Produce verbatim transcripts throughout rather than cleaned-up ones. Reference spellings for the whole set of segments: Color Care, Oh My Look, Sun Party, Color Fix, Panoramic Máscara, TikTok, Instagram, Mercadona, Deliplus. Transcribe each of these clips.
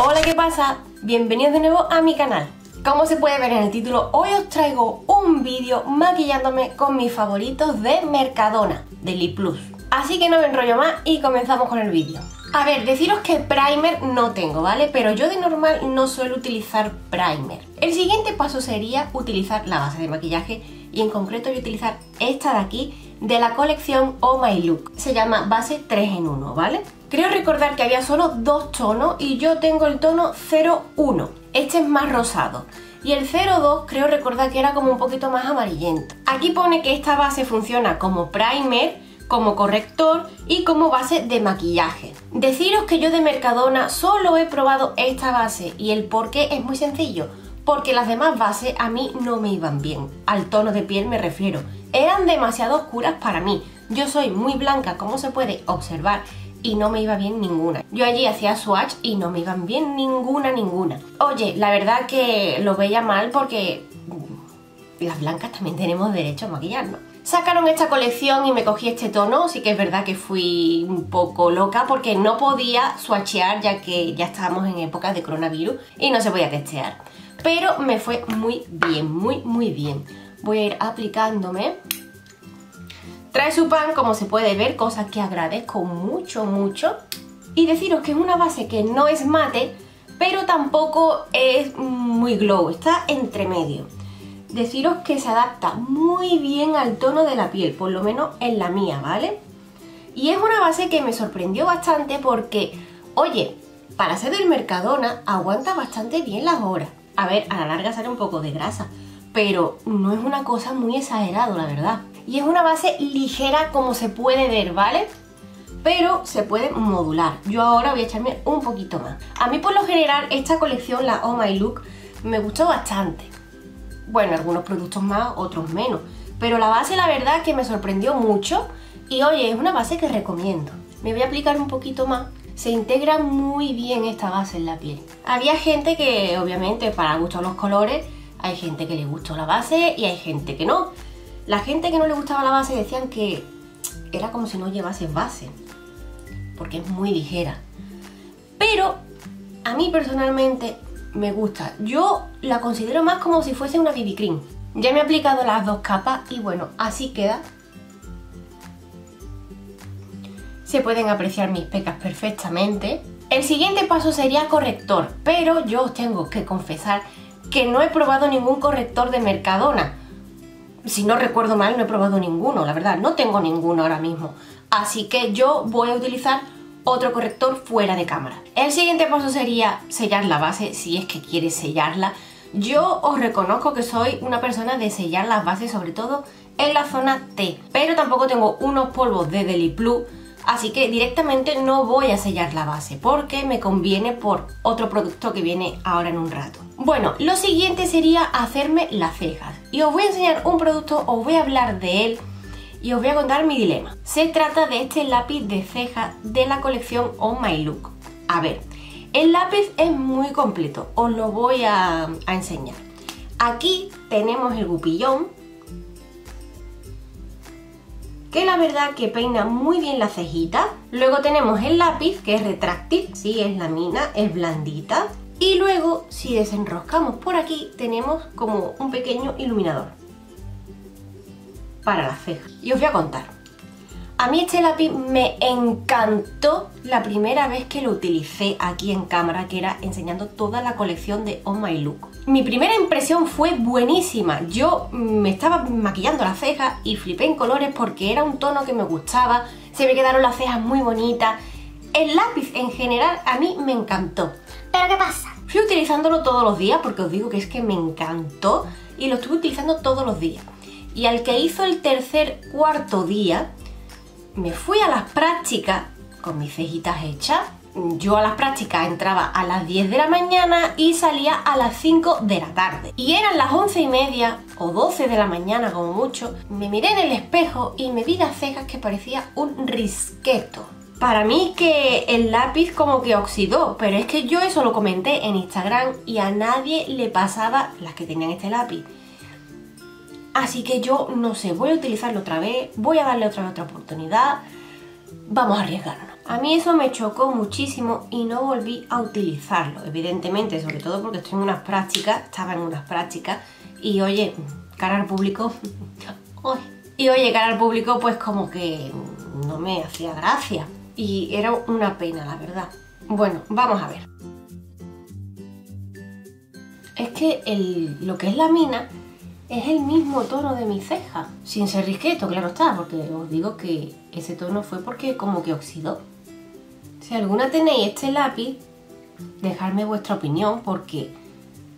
Hola, ¿qué pasa? Bienvenidos de nuevo a mi canal. Como se puede ver en el título, hoy os traigo un vídeo maquillándome con mis favoritos de Mercadona, de Deliplus. Así que no me enrollo más y comenzamos con el vídeo. A ver, deciros que primer no tengo, ¿vale? Pero yo de normal no suelo utilizar primer. El siguiente paso sería utilizar la base de maquillaje y en concreto voy a utilizar esta de aquí de la colección Oh My Look. Se llama base tres en uno, ¿vale? Creo recordar que había solo dos tonos y yo tengo el tono cero uno. Este es más rosado. Y el cero dos creo recordar que era como un poquito más amarillento. Aquí pone que esta base funciona como primer, como corrector y como base de maquillaje. Deciros que yo de Mercadona solo he probado esta base y el porqué es muy sencillo. Porque las demás bases a mí no me iban bien, al tono de piel me refiero. Eran demasiado oscuras para mí. Yo soy muy blanca, como se puede observar, y no me iba bien ninguna. Yo allí hacía swatch y no me iban bien ninguna, ninguna. Oye, la verdad que lo veía mal porque las blancas también tenemos derecho a maquillarnos. Sacaron esta colección y me cogí este tono, sí que es verdad que fui un poco loca porque no podía swatchear ya que ya estábamos en época de coronavirus y no se podía testear. Pero me fue muy bien, muy muy bien. Voy a ir aplicándome. Trae su pan, como se puede ver, cosa que agradezco mucho, mucho. Y deciros que es una base que no es mate, pero tampoco es muy glow, está entre medio. Deciros que se adapta muy bien al tono de la piel, por lo menos en la mía, ¿vale? Y es una base que me sorprendió bastante porque, oye, para ser del Mercadona aguanta bastante bien las horas. A ver, a la larga sale un poco de grasa, pero no es una cosa muy exagerada, la verdad. Y es una base ligera como se puede ver, ¿vale? Pero se puede modular. Yo ahora voy a echarme un poquito más. A mí por lo general esta colección, la Oh My Look, me gustó bastante. Bueno, algunos productos más, otros menos. Pero la base la verdad que me sorprendió mucho y oye, es una base que recomiendo. Me voy a aplicar un poquito más. Se integra muy bien esta base en la piel. Había gente que, obviamente, para gustos los colores, hay gente que le gustó la base y hay gente que no. La gente que no le gustaba la base decían que era como si no llevase base, porque es muy ligera. Pero a mí personalmente me gusta. Yo la considero más como si fuese una B B cream. Ya me he aplicado las dos capas y bueno, así queda. Se pueden apreciar mis pecas perfectamente. El siguiente paso sería corrector, pero yo os tengo que confesar que no he probado ningún corrector de Mercadona. Si no recuerdo mal, no he probado ninguno, la verdad, no tengo ninguno ahora mismo. Así que yo voy a utilizar otro corrector fuera de cámara. El siguiente paso sería sellar la base, si es que quieres sellarla. Yo os reconozco que soy una persona de sellar las bases, sobre todo en la zona T, pero tampoco tengo unos polvos de Deliplus. Así que directamente no voy a sellar la base porque me conviene por otro producto que viene ahora en un rato. Bueno, lo siguiente sería hacerme las cejas. Y os voy a enseñar un producto, os voy a hablar de él y os voy a contar mi dilema. Se trata de este lápiz de cejas de la colección Oh My Look. A ver, el lápiz es muy completo, os lo voy a, a enseñar. Aquí tenemos el gupillón, que la verdad que peina muy bien la cejita. Luego tenemos el lápiz, que es retráctil, sí, es lámina, es blandita. Y luego, si desenroscamos por aquí, tenemos como un pequeño iluminador para las cejas. Y os voy a contar. A mí este lápiz me encantó la primera vez que lo utilicé aquí en cámara, que era enseñando toda la colección de Oh My Look. Mi primera impresión fue buenísima. Yo me estaba maquillando las cejas y flipé en colores porque era un tono que me gustaba, se me quedaron las cejas muy bonitas. El lápiz en general a mí me encantó. ¿Pero qué pasa? Fui utilizándolo todos los días porque os digo que es que me encantó y lo estuve utilizando todos los días. Y al que hizo el tercer, cuarto día, me fui a las prácticas con mis cejitas hechas. Yo a las prácticas entraba a las diez de la mañana y salía a las cinco de la tarde. Y eran las once y media o doce de la mañana como mucho. Me miré en el espejo y me vi las cejas que parecía un risqueto. Para mí que el lápiz como que oxidó, pero es que yo eso lo comenté en Instagram y a nadie le pasaba las que tenían este lápiz. Así que yo, no sé, voy a utilizarlo otra vez, voy a darle otra, otra oportunidad, vamos a arriesgarnos. A mí eso me chocó muchísimo y no volví a utilizarlo, evidentemente, sobre todo porque estoy en unas prácticas, estaba en unas prácticas y oye, cara al público, y oye, cara al público pues como que no me hacía gracia y era una pena, la verdad. Bueno, vamos a ver. Es que el, lo que es la mina es el mismo tono de mi ceja, sin ser risqueto, claro está, porque os digo que ese tono fue porque como que oxidó. Si alguna tenéis este lápiz, dejadme vuestra opinión porque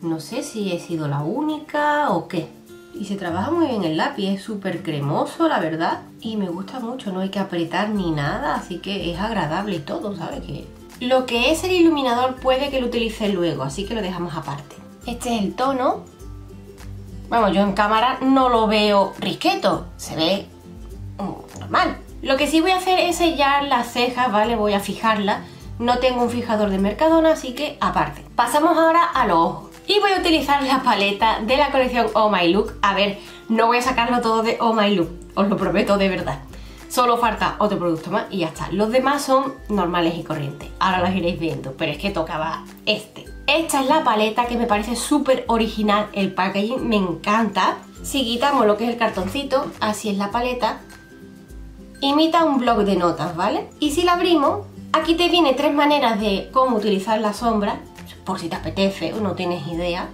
no sé si he sido la única o qué. Y se trabaja muy bien el lápiz, es súper cremoso, la verdad, y me gusta mucho, no hay que apretar ni nada, así que es agradable y todo, ¿sabes? Que lo que es el iluminador puede que lo utilice luego, así que lo dejamos aparte. Este es el tono. Vamos, yo en cámara no lo veo risqueto, se ve normal. Lo que sí voy a hacer es sellar las cejas, ¿vale? Voy a fijarlas. No tengo un fijador de Mercadona, así que aparte. Pasamos ahora a los ojos. Y voy a utilizar la paleta de la colección Oh My Look. A ver, no voy a sacarlo todo de Oh My Look, os lo prometo de verdad. Solo falta otro producto más y ya está. Los demás son normales y corrientes. Ahora los iréis viendo, pero es que tocaba este. Esta es la paleta que me parece súper original. El packaging me encanta. Si quitamos lo que es el cartoncito, así es la paleta. Imita un bloc de notas, ¿vale? Y si la abrimos, aquí te viene tres maneras de cómo utilizar la sombra, por si te apetece o no tienes idea.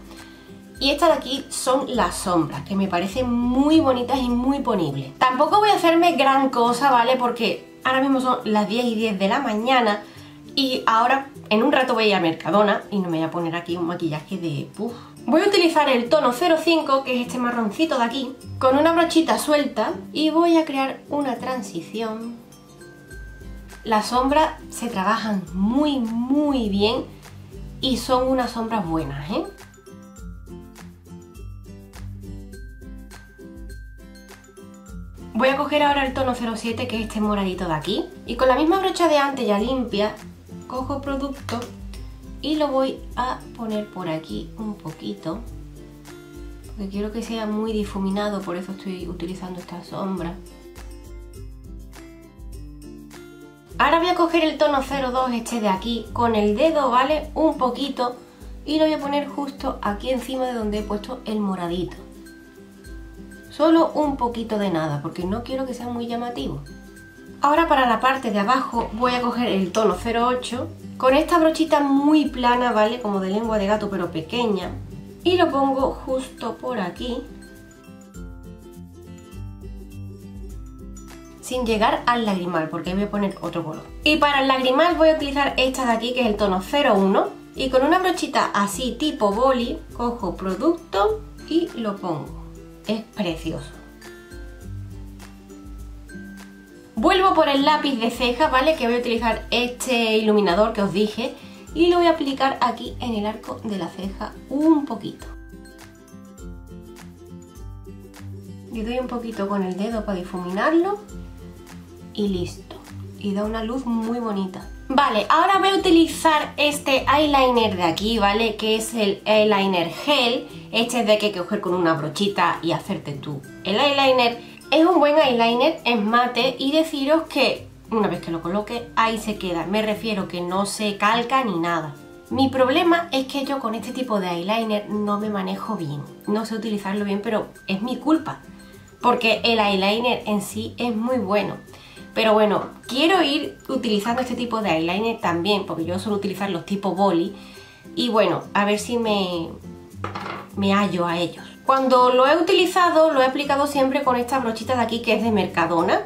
Y estas de aquí son las sombras, que me parecen muy bonitas y muy ponibles. Tampoco voy a hacerme gran cosa, ¿vale? Porque ahora mismo son las diez y diez de la mañana y ahora en un rato voy a ir a Mercadona y no me voy a poner aquí un maquillaje de... Uf. Voy a utilizar el tono cero cinco, que es este marroncito de aquí, con una brochita suelta y voy a crear una transición. Las sombras se trabajan muy, muy bien y son unas sombras buenas, ¿eh? Voy a coger ahora el tono cero siete, que es este moradito de aquí, y con la misma brocha de antes ya limpia, cojo producto y lo voy a poner por aquí un poquito, porque quiero que sea muy difuminado, por eso estoy utilizando esta sombra. Ahora voy a coger el tono cero dos, este de aquí, con el dedo, ¿vale? Un poquito, y lo voy a poner justo aquí encima de donde he puesto el moradito. Solo un poquito de nada, porque no quiero que sea muy llamativo. Ahora para la parte de abajo voy a coger el tono cero ocho con esta brochita muy plana, ¿vale? Como de lengua de gato, pero pequeña. Y lo pongo justo por aquí. Sin llegar al lagrimal, porque voy a poner otro color. Y para el lagrimal voy a utilizar esta de aquí, que es el tono cero uno. Y con una brochita así tipo boli, cojo producto y lo pongo. Es precioso. Vuelvo por el lápiz de ceja, ¿vale? Que voy a utilizar este iluminador que os dije y lo voy a aplicar aquí en el arco de la ceja un poquito. Le doy un poquito con el dedo para difuminarlo y listo. Y da una luz muy bonita. Vale, ahora voy a utilizar este eyeliner de aquí, ¿vale? Que es el eyeliner gel. Este es de que hay que coger con una brochita y hacerte tú el eyeliner. Es un buen eyeliner, es mate, y deciros que una vez que lo coloque, ahí se queda. Me refiero que no se calca ni nada. Mi problema es que yo con este tipo de eyeliner no me manejo bien. No sé utilizarlo bien, pero es mi culpa. Porque el eyeliner en sí es muy bueno. Pero bueno, quiero ir utilizando este tipo de eyeliner también, porque yo suelo utilizar los tipo boli. Y bueno, a ver si me, me hallo a ellos. Cuando lo he utilizado, lo he aplicado siempre con esta brochita de aquí, que es de Mercadona.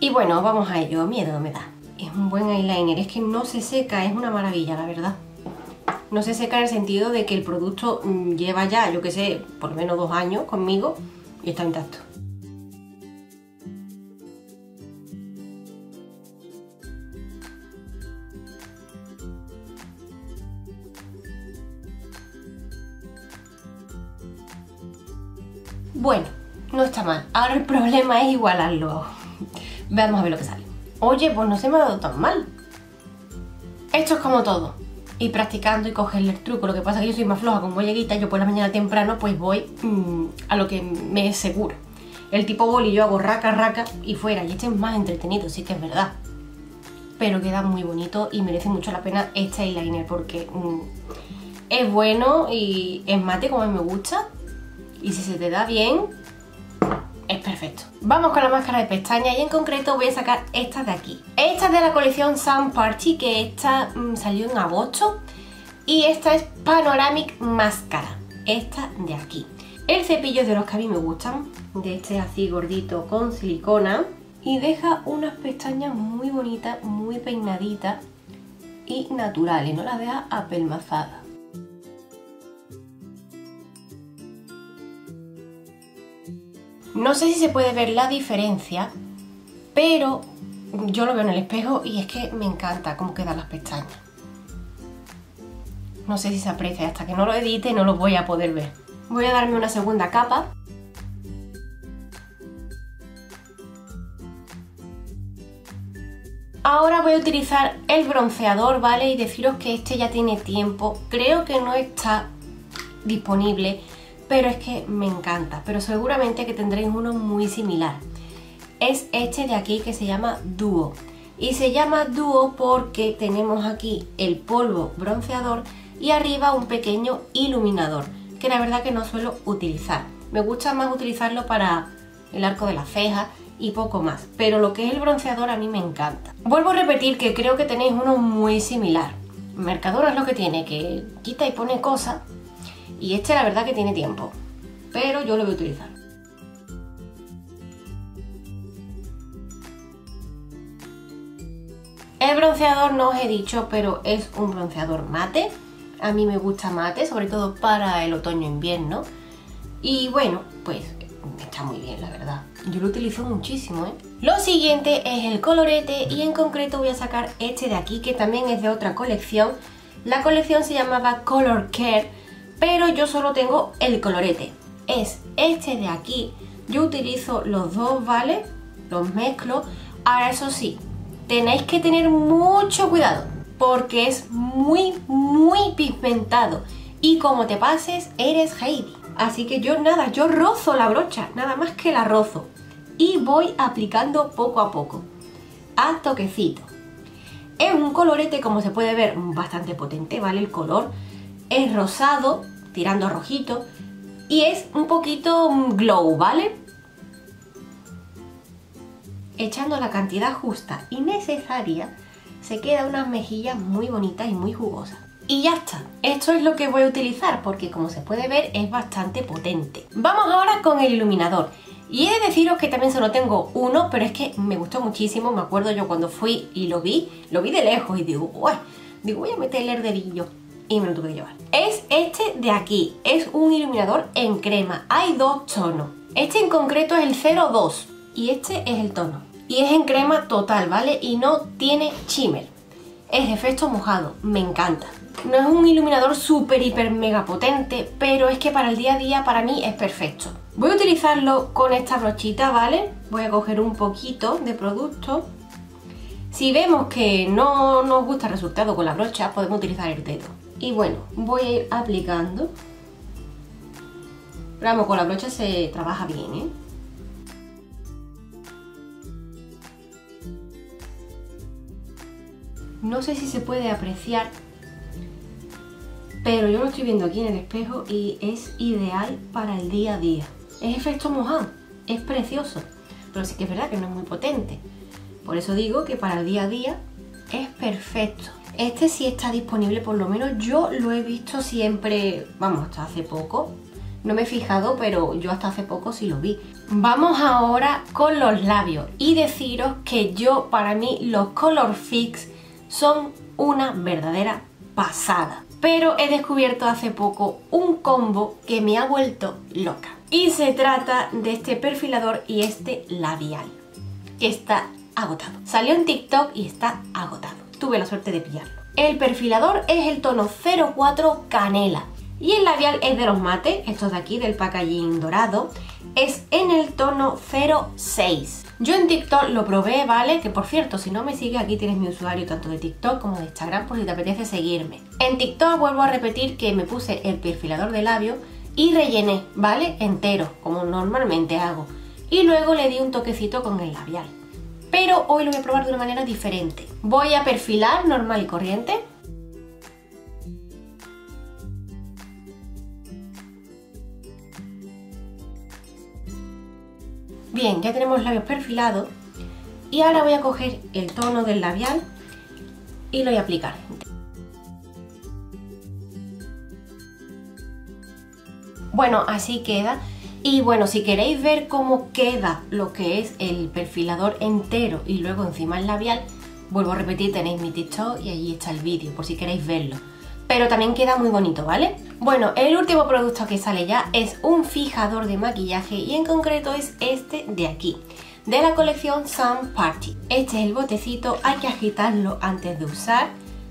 Y bueno, vamos a ello, miedo me da. Es un buen eyeliner, es que no se seca, es una maravilla, la verdad. No se seca en el sentido de que el producto lleva ya, yo que sé, por lo menos dos años conmigo y está intacto. Bueno, no está mal. Ahora el problema es igualarlo. Vamos a ver lo que sale. Oye, pues no se me ha dado tan mal. Esto es como todo. Y practicando y cogerle el truco. Lo que pasa es que yo soy más floja como lleguita. Yo por la mañana temprano pues voy mmm, a lo que me es seguro. El tipo boli yo hago raca, raca y fuera. Y este es más entretenido, sí que es verdad. pero queda muy bonito y merece mucho la pena este eyeliner porque mmm, es bueno y es mate como a mí me gusta, y si se te da bien es perfecto. Vamos con la máscara de pestañas y en concreto voy a sacar estas de aquí. Esta es de la colección Sun Party, que esta mmm, salió en agosto, y esta es Panoramic Máscara, esta de aquí. El cepillo es de los que a mí me gustan, de este así gordito con silicona, y deja unas pestañas muy bonitas, muy peinaditas y naturales, no las deja apelmazadas. No sé si se puede ver la diferencia, pero yo lo veo en el espejo y es que me encanta cómo quedan las pestañas. No sé si se aprecia, hasta que no lo edite no lo voy a poder ver. Voy a darme una segunda capa. Ahora voy a utilizar el bronceador, ¿vale? Y deciros que este ya tiene tiempo. Creo que no está disponible, pero es que me encanta. Pero seguramente que tendréis uno muy similar. Es este de aquí, que se llama Duo. Y se llama Duo porque tenemos aquí el polvo bronceador y arriba un pequeño iluminador, que la verdad que no suelo utilizar. Me gusta más utilizarlo para el arco de las cejas y poco más, pero lo que es el bronceador a mí me encanta. Vuelvo a repetir que creo que tenéis uno muy similar. Mercadona es lo que tiene, que quita y pone cosas, y este la verdad que tiene tiempo, pero yo lo voy a utilizar. El bronceador no os he dicho, pero es un bronceador mate. A mí me gusta mate, sobre todo para el otoño-invierno, y bueno, pues está muy bien, la verdad. Yo lo utilizo muchísimo, ¿eh? Lo siguiente es el colorete, y en concreto voy a sacar este de aquí, que también es de otra colección. La colección se llamaba Color Care, pero yo solo tengo el colorete. Es este de aquí. Yo utilizo los dos, ¿vale? Los mezclo. Ahora, eso sí, tenéis que tener mucho cuidado, porque es muy, muy pigmentado. Y como te pases, eres Heidi. Así que yo nada, yo rozo la brocha, nada más que la rozo, y voy aplicando poco a poco, a toquecito. Es un colorete, como se puede ver, bastante potente, ¿vale? El color es rosado, tirando a rojito, y es un poquito glow, ¿vale? Echando la cantidad justa y necesaria, se quedan unas mejillas muy bonitas y muy jugosas. Y ya está, esto es lo que voy a utilizar porque, como se puede ver, es bastante potente. Vamos ahora con el iluminador. Y he de deciros que también solo tengo uno, pero es que me gustó muchísimo. Me acuerdo yo cuando fui y lo vi, lo vi de lejos y digo, uy, digo, voy a meterle el dedillo, y me lo tuve que llevar. Es este de aquí, es un iluminador en crema, hay dos tonos. Este en concreto es el cero dos y este es el tono. Y es en crema total, ¿vale? Y no tiene shimmer. Es efecto mojado, me encanta. No es un iluminador súper, hiper, mega potente, pero es que para el día a día para mí es perfecto. Voy a utilizarlo con esta brochita, ¿vale? Voy a coger un poquito de producto. Si vemos que no nos gusta el resultado con la brocha, podemos utilizar el dedo. Y bueno, voy a ir aplicando. Pero vamos, con la brocha se trabaja bien, ¿eh? No sé si se puede apreciar, pero yo lo estoy viendo aquí en el espejo y es ideal para el día a día. Es efecto mojado, es precioso, pero sí que es verdad que no es muy potente. Por eso digo que para el día a día es perfecto. Este sí está disponible, por lo menos yo lo he visto siempre, vamos, hasta hace poco. No me he fijado, pero yo hasta hace poco sí lo vi. Vamos ahora con los labios, y deciros que yo, para mí, los Color Fix son una verdadera pasada. Pero he descubierto hace poco un combo que me ha vuelto loca. Y se trata de este perfilador y este labial, que está agotado. Salió en TikTok y está agotado. Tuve la suerte de pillarlo. El perfilador es el tono cero cuatro canela. Y el labial es de los mates, estos de aquí, del packaging dorado. Es en el tono cero seis. Yo en TikTok lo probé, ¿vale? Que, por cierto, si no me sigues, aquí tienes mi usuario tanto de TikTok como de Instagram, por si te apetece seguirme. En TikTok vuelvo a repetir que me puse el perfilador de labio y rellené, ¿vale? Entero, como normalmente hago. Y luego le di un toquecito con el labial. pero hoy lo voy a probar de una manera diferente. Voy a perfilar normal y corriente. Bien, ya tenemos los labios perfilados y ahora voy a coger el tono del labial y lo voy a aplicar. Bueno, así queda. Y bueno, si queréis ver cómo queda lo que es el perfilador entero y luego encima el labial, vuelvo a repetir, tenéis mi TikTok y allí está el vídeo por si queréis verlo. Pero también queda muy bonito, ¿vale? Bueno, el último producto que sale ya es un fijador de maquillaje y en concreto es este de aquí, de la colección Sun Party. Este es el botecito, hay que agitarlo antes de usar.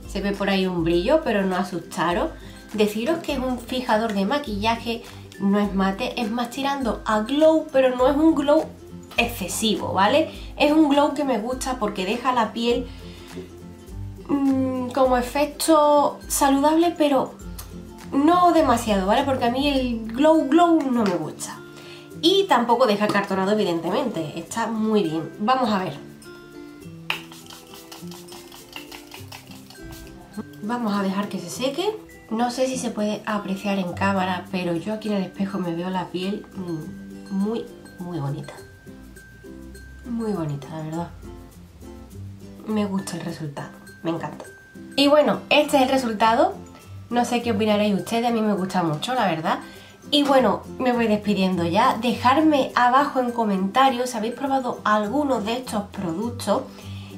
Se ve por ahí un brillo, pero no asustaros. Deciros que es un fijador de maquillaje, no es mate, es más tirando a glow, pero no es un glow excesivo, ¿vale? Es un glow que me gusta porque deja la piel mmm, como efecto saludable, pero no demasiado, ¿vale? Porque a mí el glow glow no me gusta. Y tampoco deja acartonado, evidentemente. Está muy bien. Vamos a ver. Vamos a dejar que se seque. No sé si se puede apreciar en cámara, pero yo aquí en el espejo me veo la piel muy, muy bonita. Muy bonita, la verdad. Me gusta el resultado, me encanta. Y bueno, este es el resultado. No sé qué opinaréis ustedes, a mí me gusta mucho, la verdad. Y bueno, me voy despidiendo ya. Dejadme abajo en comentarios si habéis probado alguno de estos productos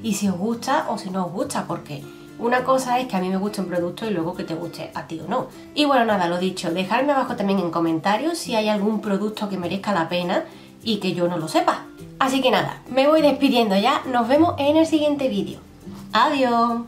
y si os gusta o si no os gusta, porque una cosa es que a mí me guste un producto y luego que te guste a ti o no. Y bueno, nada, lo dicho, dejadme abajo también en comentarios si hay algún producto que merezca la pena y que yo no lo sepa. Así que nada, me voy despidiendo ya. Nos vemos en el siguiente vídeo. Adiós.